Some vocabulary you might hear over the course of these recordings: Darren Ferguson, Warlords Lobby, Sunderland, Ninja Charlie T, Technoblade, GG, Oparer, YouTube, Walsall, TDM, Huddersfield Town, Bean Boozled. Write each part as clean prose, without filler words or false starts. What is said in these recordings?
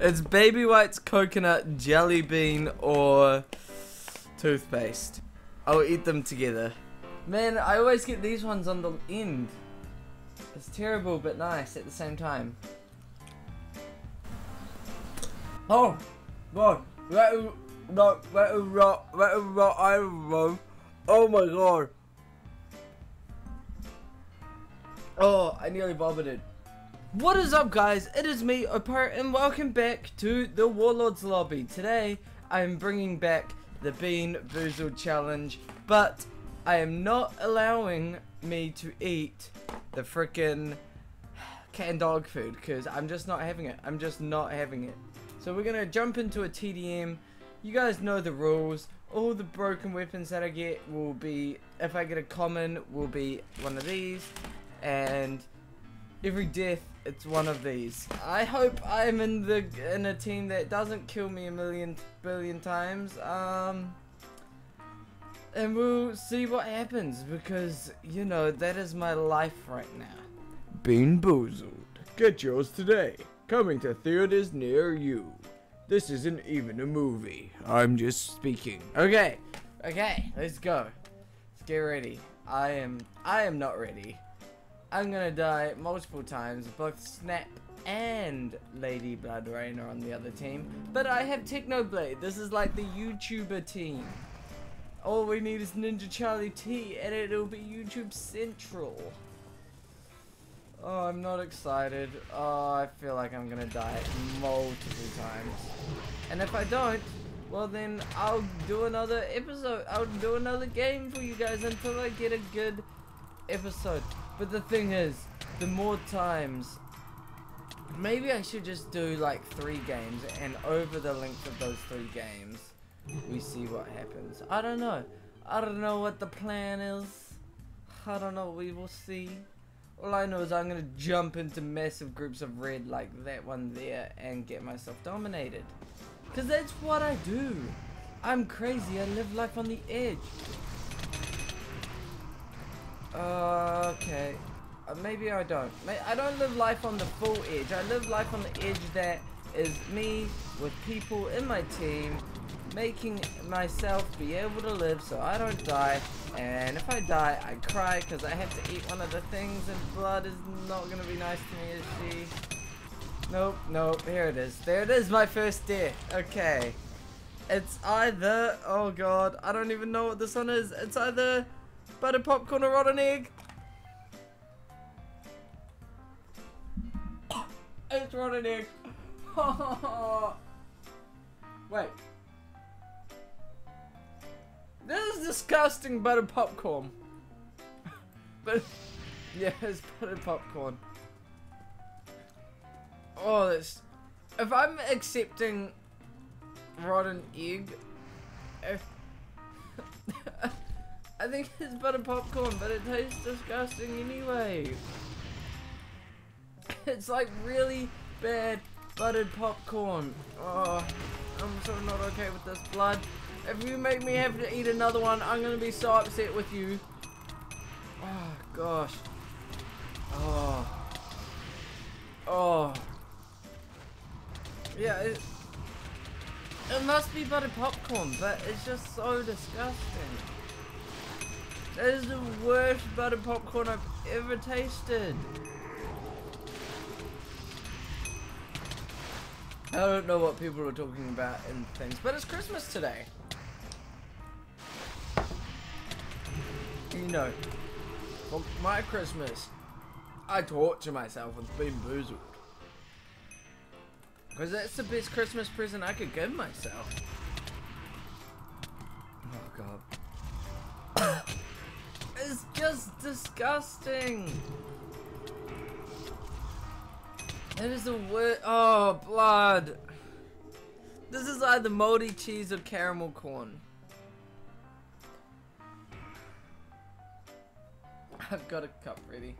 It's Baby White's coconut jelly bean or toothpaste. I'll eat them together. Man, I always get these ones on the end. It's terrible but nice at the same time. Oh god, that is not, oh my god. Oh, I nearly vomited. What is up guys, it is me, Oparer, and welcome back to the Warlords Lobby. Today, I am bringing back the Bean Boozled challenge, but I am not allowing me to eat the frickin' cat and dog food, because I'm just not having it. I'm just not having it. So we're gonna jump into a TDM. You guys know the rules. All the broken weapons that I get will be, if I get a common, will be one of these, and every death it's one of these. I hope I'm in a team that doesn't kill me a million billion times. And we'll see what happens, because you know that is my life right now. Bean Boozled. Get yours today. Coming to theaters near you. This isn't even a movie. I'm just speaking. Okay, okay, let's go. Let's get ready. I am not ready. I'm gonna die multiple times. Both Snap and Lady Blood Rain are on the other team, but I have Technoblade. This is like the YouTuber team. All we need is Ninja Charlie T, and it'll be YouTube Central. Oh, I'm not excited. Oh, I feel like I'm gonna die multiple times. And if I don't, well then I'll do another episode. I'll do another game for you guys until I get a good episode. But the thing is, the more times, maybe I should just do like 3 games, and over the length of those 3 games, we see what happens. I don't know. I don't know what the plan is. I don't know. We will see. All I know is I'm gonna jump into massive groups of red like that one there and get myself dominated. Cause that's what I do. I'm crazy. I live life on the edge. Okay. Maybe I don't. I don't live life on the full edge. I live life on the edge that is me with people in my team, making myself be able to live so I don't die, and if I die I cry because I have to eat one of the things, and blood is not gonna be nice to me, is she? Nope, nope, here it is. There it is, my first death. Okay, it's either, oh god, I don't even know what this one is. It's either butter popcorn or rotten egg. It's rotten egg. Wait. This is disgusting butter popcorn. But yeah, it's butter popcorn. Oh, that's, if I'm accepting rotten egg, I think it's butter popcorn, but it tastes disgusting anyway. It's like really bad buttered popcorn. Oh, I'm so not okay with this blood. If you make me have to eat another one, I'm gonna be so upset with you. Oh gosh. Oh. Oh. Yeah, it must be buttered popcorn, but it's just so disgusting. That is the worst buttered popcorn I've ever tasted. I don't know what people are talking about and things, but it's Christmas today. You know, for my Christmas, I torture myself with Bean Boozled. Because that's the best Christmas present I could give myself. Oh god. It's just disgusting. That is the worst. Oh, blood. This is either moldy cheese or caramel corn. I've got a cup ready.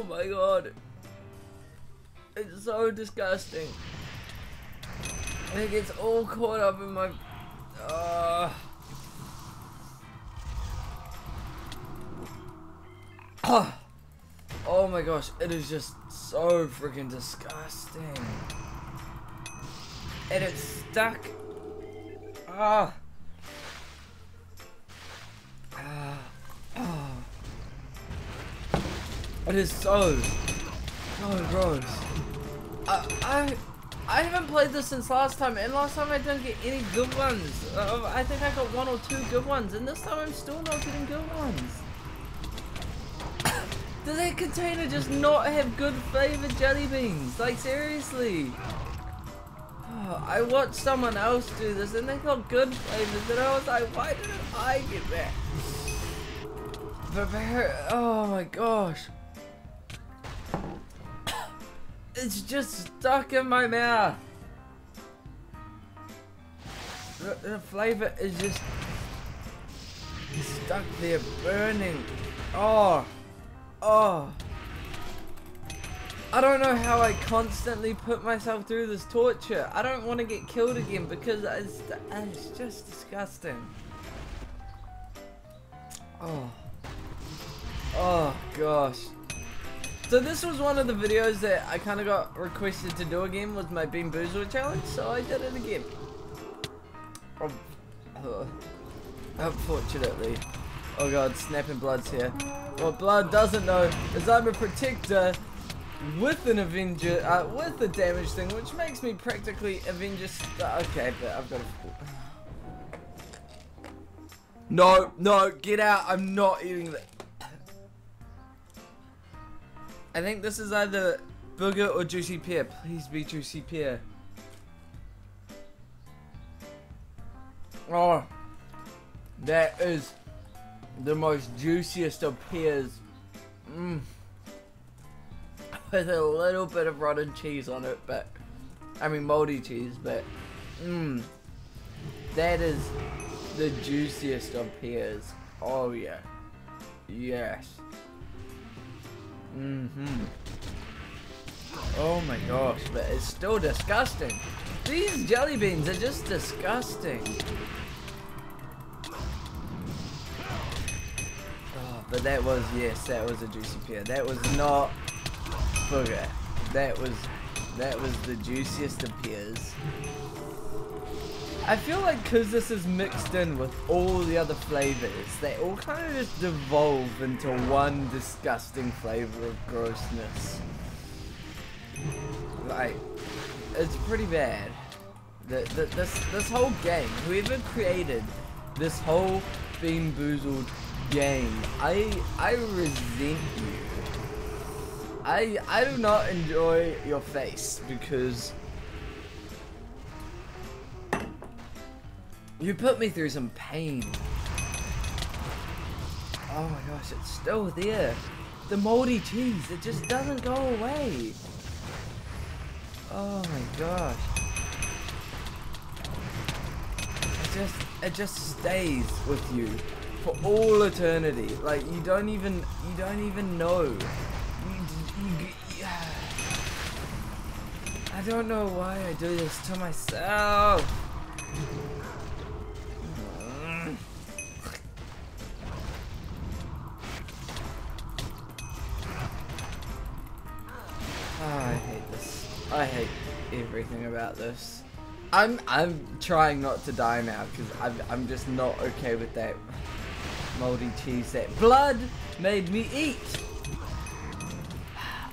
Oh my god. It's so disgusting. It gets all caught up in my... Oh my gosh, it is just so freaking disgusting. And it's stuck. It is so gross. I haven't played this since last time, and last time I didn't get any good ones. I think I got one or two good ones, and this time I'm still not getting good ones. Does that container just not have good flavored jelly beans? Like, seriously. Oh, I watched someone else do this and they got good flavors, and I was like, why didn't I get that? But oh my gosh. It's just stuck in my mouth. The flavor is just stuck there, burning. Oh, I don't know how I constantly put myself through this torture. I don't want to get killed again because it's just disgusting. Oh gosh. So this was one of the videos that I kind of got requested to do again, was my Bean Boozled challenge, so I did it again. Unfortunately. Oh god, snapping blood's here. What Blood doesn't know is I'm a protector with an Avenger, with the damage thing, which makes me practically Avenger. Okay, but I've got to. No, get out! I'm not eating that. I think this is either booger or juicy pear. Please be juicy pear. Oh, that is the most juiciest of pears, with a little bit of rotten cheese on it, but I mean moldy cheese, but that is the juiciest of pears. Oh yeah, yes. Oh my gosh, but it's still disgusting. These jelly beans are just disgusting. But that was, yes, that was a juicy pear. That was not booger. That was the juiciest of pears. I feel like because this is mixed in with all the other flavors, they all kind of just devolve into one disgusting flavor of grossness. Like, it's pretty bad. This whole game, whoever created this whole Bean Boozled game, I resent you. I do not enjoy your face because you put me through some pain. Oh my gosh, it's still there. The moldy cheese, it just doesn't go away. Oh my gosh. It just stays with you for all eternity. Like, you don't even know. I don't know why I do this to myself. Oh, I hate this. I hate everything about this. I'm trying not to die now because I'm just not okay with that moldy cheese that Blood made me eat.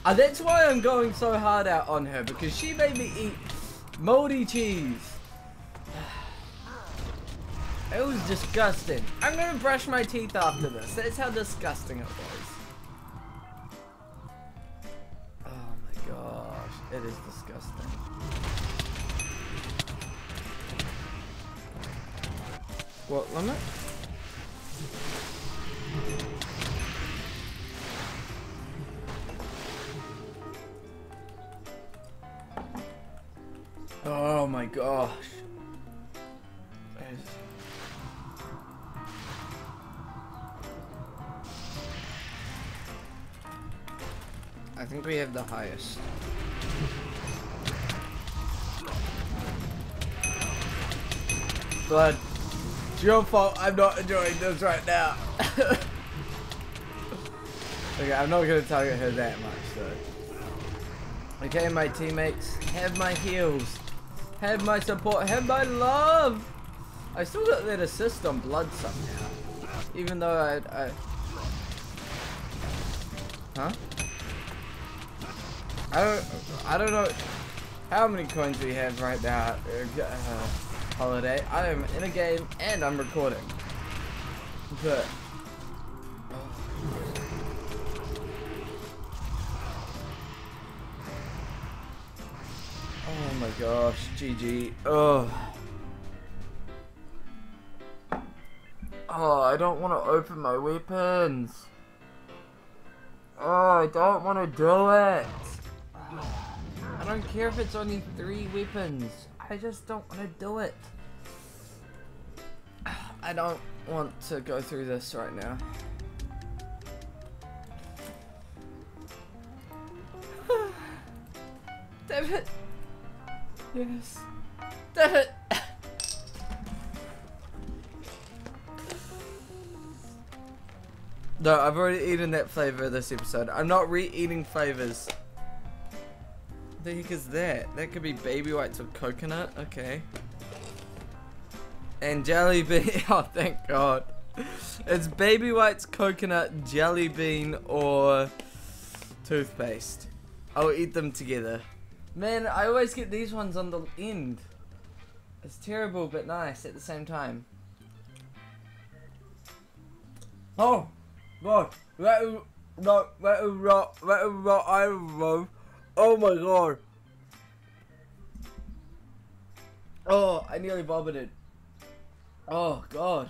That's why I'm going so hard out on her, because she made me eat moldy cheese. It was disgusting. I'm gonna brush my teeth after this. That's how disgusting it was. Oh my gosh, it is disgusting. What limit? Oh my gosh. I think we have the highest. But it's your fault I'm not enjoying this right now. Okay, I'm not gonna target her that much though. Okay, my teammates, have my heals, have my support, have my love. I still got that assist on blood somehow. Even though I huh? I don't know how many coins we have right now. Holiday. I am in a game and I'm recording. But oh my gosh, GG. Oh. Oh, I don't want to open my weapons. Oh, I don't want to do it. I don't care if it's only 3 weapons. I just don't want to do it. I don't want to go through this right now. Damn it. Yes. Damn it. No, I've already eaten that flavor this episode. I'm not re-eating flavors. What the heck is that? That could be baby whites or coconut. Okay. And jelly bean. Oh, thank God. It's baby whites, coconut, jelly bean, or toothpaste. I'll eat them together. Man, I always get these ones on the end. It's terrible but nice at the same time. Oh! God, that is not Iron Rose. Oh my God. Oh, I nearly vomited. Oh God.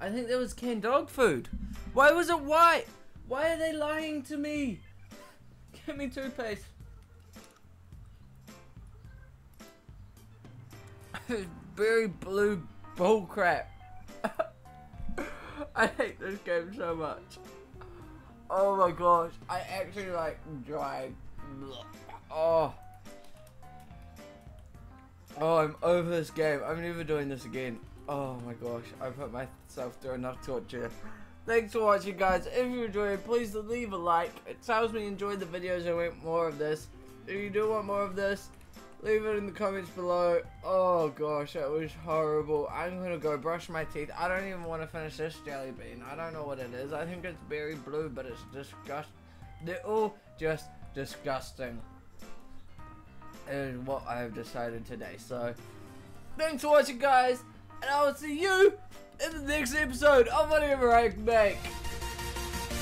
I think that was canned dog food. Why was it white? Why are they lying to me? Give me toothpaste. Very blue bullcrap. I hate this game so much. Oh my gosh, I actually like dry. Oh. Oh, I'm over this game. I'm never doing this again. Oh my gosh, I put myself through enough torture. Thanks for watching, guys. If you enjoyed, please leave a like. It tells me you enjoyed the videos and want more of this. If you do want more of this, leave it in the comments below. Oh gosh, that was horrible. I'm gonna go brush my teeth. I don't even want to finish this jelly bean. I don't know what it is. I think it's berry blue, but it's disgusting. They're all just disgusting. Is what I have decided today. So, thanks for watching, guys, and I will see you in the next episode of whatever I make.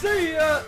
See ya.